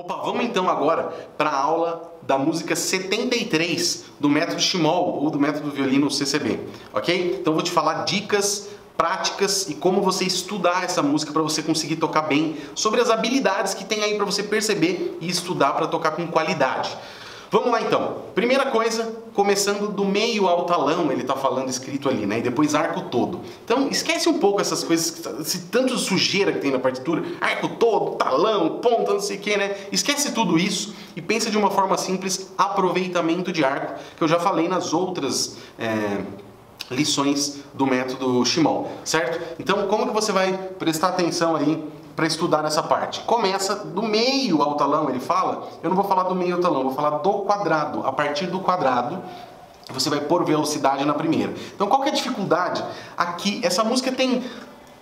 Opa, vamos então agora para a aula da música 73 do método Schmoll ou do método violino CCB, ok? Então eu vou te falar dicas, práticas e como você estudar essa música para você conseguir tocar bem, sobre as habilidades que tem aí para você perceber e estudar para tocar com qualidade. Vamos lá então. Primeira coisa, começando do meio ao talão, ele está falando escrito ali, né? E depois arco todo. Então esquece um pouco essas coisas, esse tanto de sujeira que tem na partitura, arco todo, talão, ponta, não sei o que, né? Esquece tudo isso e pensa de uma forma simples, aproveitamento de arco, que eu já falei nas outras lições do método Schmoll, certo? Então como que você vai prestar atenção aí para estudar nessa parte? Começa do meio ao talão, ele fala. Eu não vou falar do meio ao talão, eu vou falar do quadrado. A partir do quadrado, você vai pôr velocidade na primeira. Então, qual que é a dificuldade? Aqui, essa música tem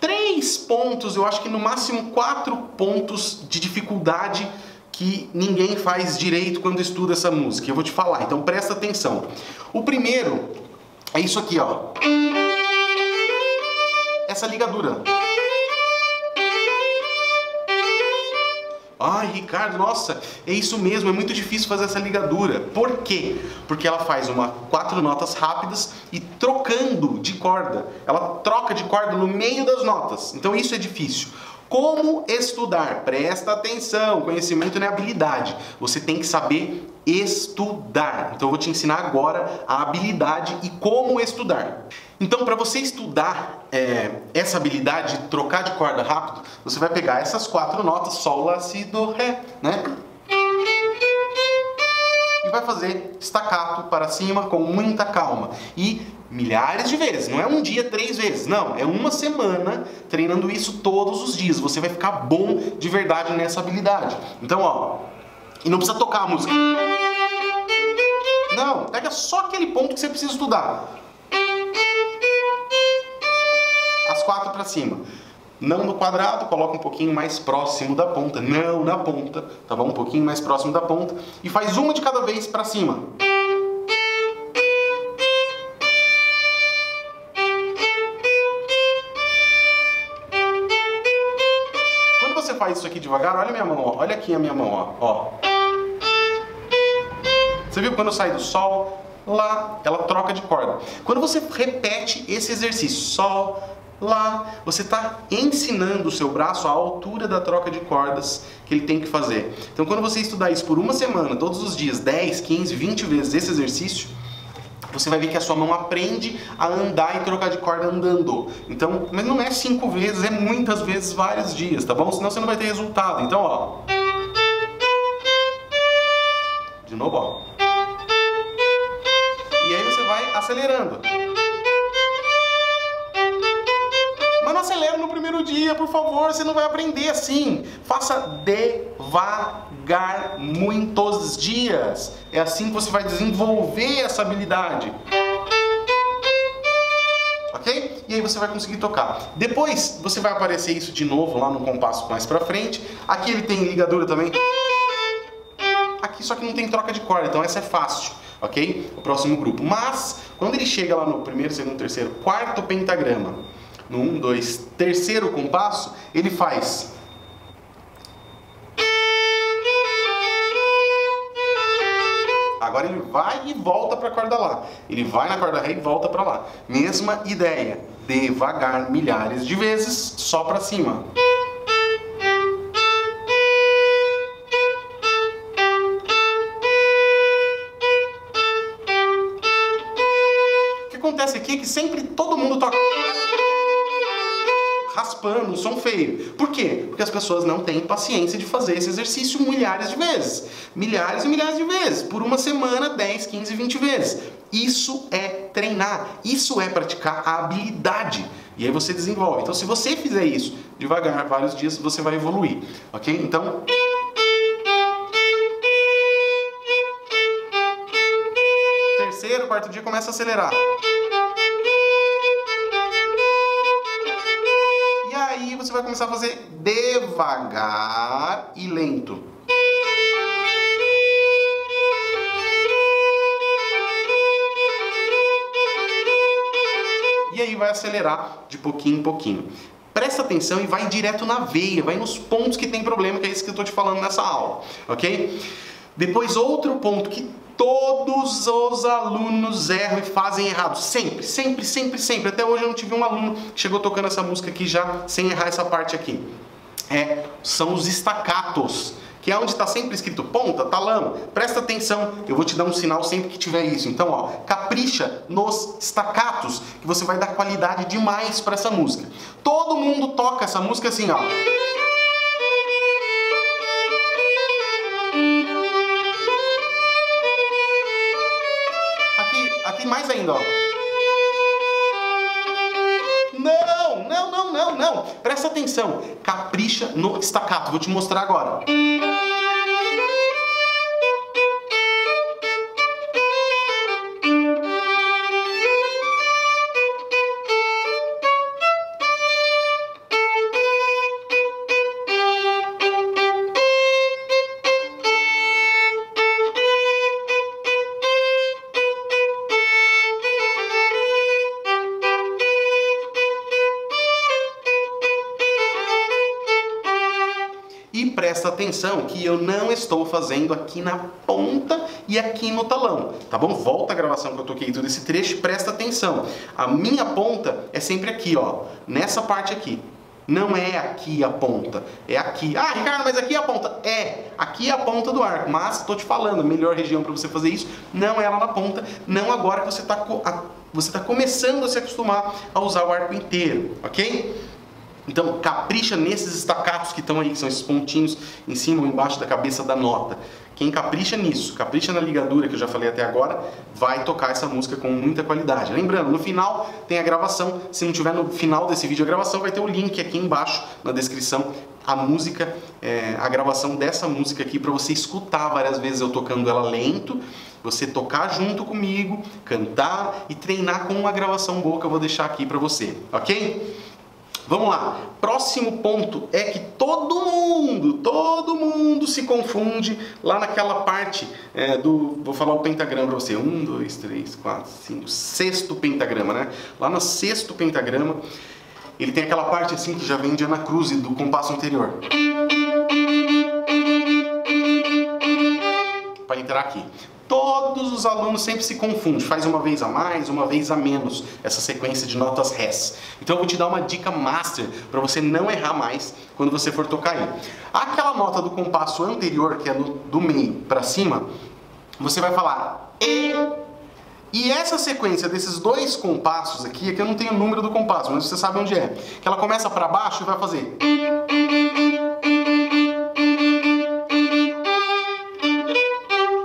3 pontos, eu acho que no máximo 4 pontos de dificuldade que ninguém faz direito quando estuda essa música. Eu vou te falar, então presta atenção. O primeiro é isso aqui, ó. Essa ligadura. Ai, Ricardo, nossa, é isso mesmo, é muito difícil fazer essa ligadura. Por quê? Porque ela faz 4 notas rápidas e trocando de corda. Ela troca de corda no meio das notas, então isso é difícil. Como estudar? Presta atenção, conhecimento não é habilidade. Você tem que saber estudar. Então eu vou te ensinar agora a habilidade e como estudar. Então para você estudar essa habilidade de trocar de corda rápido, você vai pegar essas 4 notas, sol, lá, si, do, ré, né? E vai fazer staccato para cima com muita calma. E milhares de vezes, não é um dia 3 vezes, não, é uma semana treinando isso todos os dias, você vai ficar bom de verdade nessa habilidade. Então, ó, e não precisa tocar a música. Não, pega só aquele ponto que você precisa estudar. As 4 para cima. Não no quadrado, coloca um pouquinho mais próximo da ponta, não na ponta, tá bom? Um pouquinho mais próximo da ponta e faz uma de cada vez para cima. Você faz isso aqui devagar, olha a minha mão, ó. Olha aqui a minha mão, ó. Você viu quando eu saio do sol, lá, ela troca de corda. Quando você repete esse exercício, sol, lá, você está ensinando o seu braço a altura da troca de cordas que ele tem que fazer. Então quando você estudar isso por uma semana, todos os dias, 10, 15, 20 vezes esse exercício, você vai ver que a sua mão aprende a andar e trocar de corda andando. Então, mas não é 5 vezes, é muitas vezes, vários dias, tá bom? Senão você não vai ter resultado. Então, ó. De novo, ó. E aí você vai acelerando. Mas não acelera no primeiro dia, por favor, você não vai aprender assim. Faça devagar muitos dias. É assim que você vai desenvolver essa habilidade. Ok? E aí você vai conseguir tocar. Depois você vai aparecer isso de novo lá no compasso mais pra frente. Aqui ele tem ligadura também. Aqui só que não tem troca de corda, então essa é fácil. Ok? O próximo grupo. Mas, quando ele chega lá no primeiro, segundo, terceiro, quarto pentagrama, no 1, 2, terceiro compasso, ele faz. Agora ele vai e volta para a corda lá. Ele vai na corda ré e volta para lá. Mesma ideia, devagar, milhares de vezes, só para cima. O que acontece aqui é que sempre todo mundo toca raspando, um som feio. Por quê? Porque as pessoas não têm paciência de fazer esse exercício milhares de vezes. Milhares e milhares de vezes. Por uma semana, 10, 15, 20 vezes. Isso é treinar. Isso é praticar a habilidade. E aí você desenvolve. Então, se você fizer isso devagar, vários dias, você vai evoluir. Ok? Então, terceiro, quarto dia, começa a acelerar. E você vai começar a fazer devagar e lento. E aí vai acelerar de pouquinho em pouquinho. presta atenção e vai direto na veia, vai nos pontos que tem problema, que é isso que eu estou te falando nessa aula, ok? Depois, outro ponto que todos os alunos erram e fazem errado, sempre, sempre, sempre, sempre. Até hoje eu não tive um aluno que chegou tocando essa música aqui já sem errar essa parte aqui. São os staccatos, que é onde está sempre escrito ponta, talão. Presta atenção, eu vou te dar um sinal sempre que tiver isso. Então, ó, capricha nos staccatos, que você vai dar qualidade demais para essa música. Todo mundo toca essa música assim, ó. Aqui mais ainda, ó. Não, não, não, não, não. Presta atenção, capricha no staccato. Vou te mostrar agora. Presta atenção que eu não estou fazendo aqui na ponta e aqui no talão, tá bom? Volta a gravação que eu toquei todo esse trecho, presta atenção. A minha ponta é sempre aqui, ó, nessa parte aqui. Não é aqui a ponta, é aqui. Ah, Ricardo, mas aqui é a ponta. Aqui é a ponta do arco, mas estou te falando, a melhor região para você fazer isso não é lá na ponta, não agora que você está começando a se acostumar a usar o arco inteiro, ok? Então, capricha nesses staccatos que estão aí, que são esses pontinhos em cima ou embaixo da cabeça da nota. Quem capricha nisso, capricha na ligadura, que eu já falei até agora, vai tocar essa música com muita qualidade. Lembrando, no final tem a gravação. Se não tiver no final desse vídeo a gravação, vai ter o link aqui embaixo na descrição, a música, a gravação dessa música aqui, para você escutar várias vezes eu tocando ela lento, você tocar junto comigo, cantar e treinar com uma gravação boa que eu vou deixar aqui para você, ok? Vamos lá, próximo ponto é que todo mundo se confunde lá naquela parte vou falar o pentagrama para você, 1, 2, 3, 4, 5, 6º pentagrama, né? Lá no 6º pentagrama, ele tem aquela parte assim que já vem de anacruse do compasso anterior. Para entrar aqui. Todos os alunos sempre se confundem, faz uma vez a mais, uma vez a menos, essa sequência de notas rés. Então eu vou te dar uma dica master para você não errar mais quando você for tocar aí. Aquela nota do compasso anterior, que é do meio para cima, você vai falar E. E essa sequência desses dois compassos aqui, é que eu não tenho o número do compasso, mas você sabe onde é. Que ela começa para baixo e vai fazer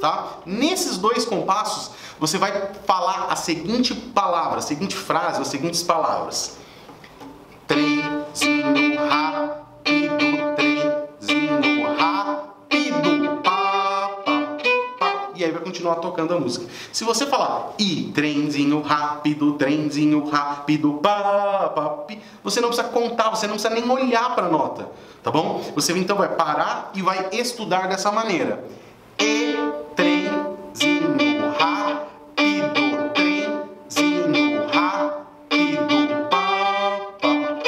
tá? Nesses dois compassos, você vai falar a seguinte palavra, a seguinte frase, as seguintes palavras. Trenzinho rápido, trenzinho rápido, pá, pá, pá. E aí vai continuar tocando a música. Se você falar e trenzinho rápido, pá, pá, pá, você não precisa contar, você não precisa nem olhar para a nota, tá bom? Você então vai parar e vai estudar dessa maneira. E trenzinho rápido, trenzinho rápido, pá, pá.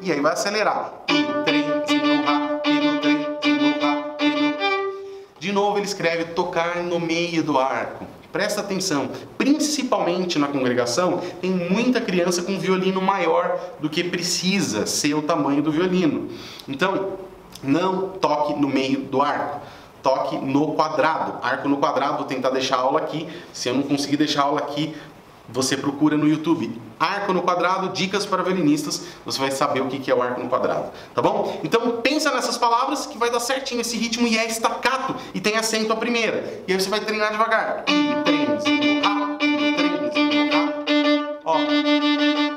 E aí vai acelerar. E trenzinho rápido, trenzinho rápido. De novo ele escreve tocar no meio do arco. Presta atenção, principalmente na congregação, tem muita criança com violino maior do que precisa ser o tamanho do violino. Então, não toque no meio do arco. Toque no quadrado, arco no quadrado, vou tentar deixar a aula aqui, se eu não conseguir deixar a aula aqui, você procura no YouTube, arco no quadrado, dicas para violinistas, você vai saber o que é o arco no quadrado, tá bom? Então pensa nessas palavras que vai dar certinho esse ritmo e é staccato, e tem acento a primeira, e aí você vai treinar devagar, ó,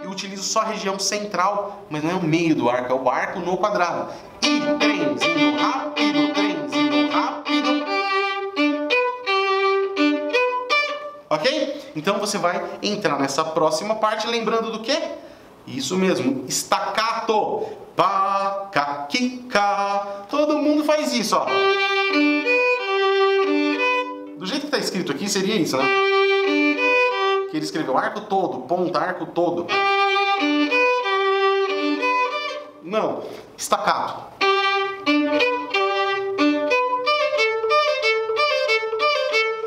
eu utilizo só a região central, mas não é o meio do arco, é o arco no quadrado, e trenzinho rápido, ok? Então você vai entrar nessa próxima parte, lembrando do quê? Isso mesmo, staccato. Pá, cá, qui, cá. Todo mundo faz isso, ó. Do jeito que está escrito aqui, seria isso, né? Que ele escreveu arco todo, ponta, arco todo. Não. Staccato.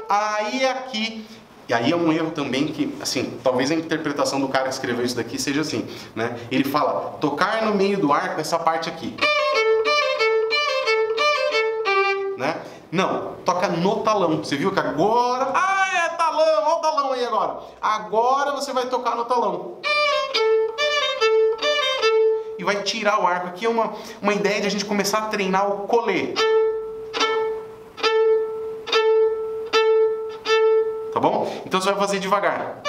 Aí aqui... E aí é um erro também que, assim, talvez a interpretação do cara que escreveu isso daqui seja assim, né? Ele fala, tocar no meio do ar com essa parte aqui. Né? Não, toca no talão. Você viu que agora... Ah, é talão! Olha o talão aí agora! Agora você vai tocar no talão. E vai tirar o arco. Aqui é uma ideia de a gente começar a treinar o colê. Tá bom? Então você vai fazer devagar.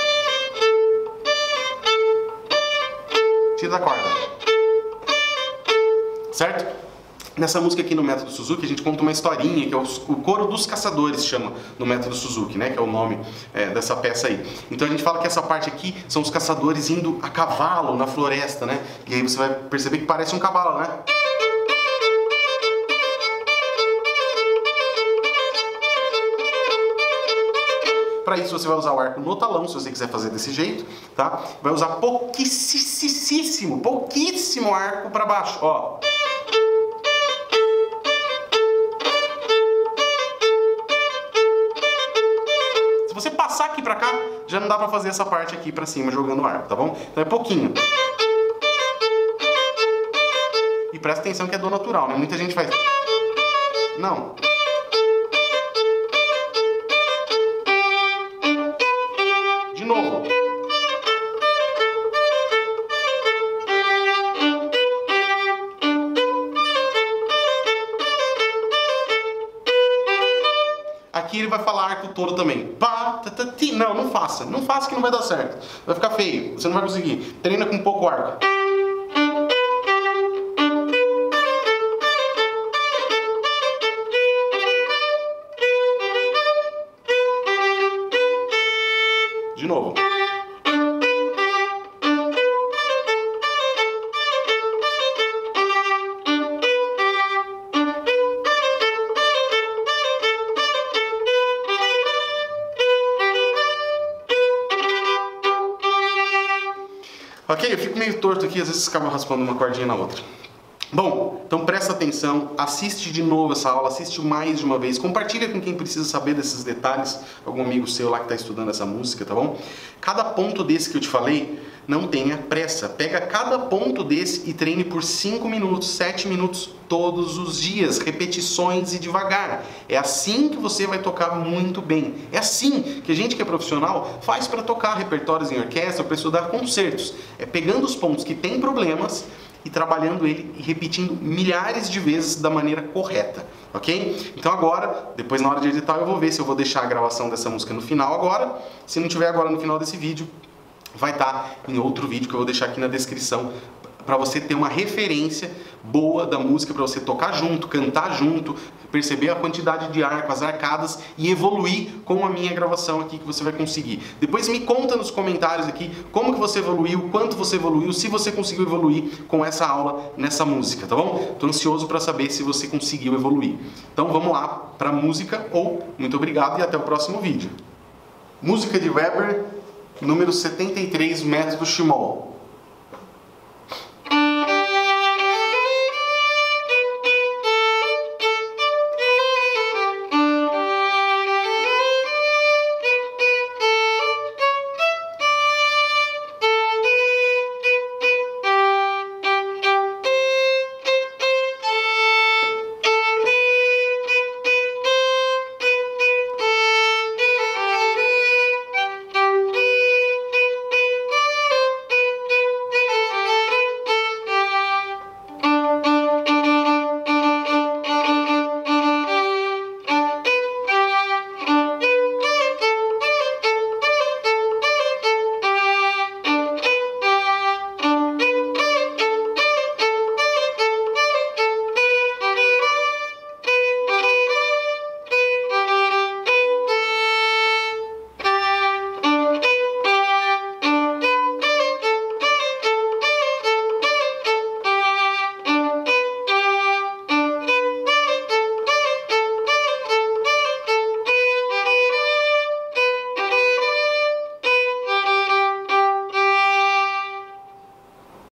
Tira da corda. Certo? Nessa música aqui no Método Suzuki, a gente conta uma historinha, que é o Coro dos Caçadores, chama no Método Suzuki, né? Que é o nome dessa peça aí. Então a gente fala que essa parte aqui são os caçadores indo a cavalo na floresta, né? E aí você vai perceber que parece um cavalo, né? Para isso você vai usar o arco no talão, se você quiser fazer desse jeito, tá? Vai usar pouquíssimo arco para baixo, ó. Se você passar aqui para cá, já não dá para fazer essa parte aqui para cima jogando o arco, tá bom? Então é pouquinho. E presta atenção que é dó natural, né? Muita gente faz... Não. Novo. Aqui ele vai falar arco todo também. Não, não faça. Não faça que não vai dar certo. Vai ficar feio. Você não vai conseguir. Treina com pouco arco. De novo. Ok, eu fico meio torto aqui, às vezes acaba raspando uma cordinha na outra. Bom, então presta atenção, assiste de novo essa aula, assiste mais de uma vez, compartilha com quem precisa saber desses detalhes, algum amigo seu lá que está estudando essa música, tá bom? Cada ponto desse que eu te falei, não tenha pressa. Pega cada ponto desse e treine por 5 minutos, 7 minutos todos os dias, repetições e devagar. É assim que você vai tocar muito bem. É assim que a gente que é profissional faz para tocar repertórios em orquestra, para estudar concertos. É pegando os pontos que tem problemas e trabalhando ele e repetindo milhares de vezes da maneira correta, ok? Então agora, depois na hora de editar eu vou ver se eu vou deixar a gravação dessa música no final agora. Se não tiver agora no final desse vídeo, vai estar em outro vídeo que eu vou deixar aqui na descrição para você ter uma referência boa da música, para você tocar junto, cantar junto, perceber a quantidade de arco, as arcadas e evoluir com a minha gravação aqui que você vai conseguir. Depois me conta nos comentários aqui como que você evoluiu, quanto você evoluiu, se você conseguiu evoluir com essa aula nessa música, tá bom? Tô ansioso para saber se você conseguiu evoluir. Então vamos lá para música ou muito obrigado e até o próximo vídeo. Música de Weber, número 73, Método Schmoll.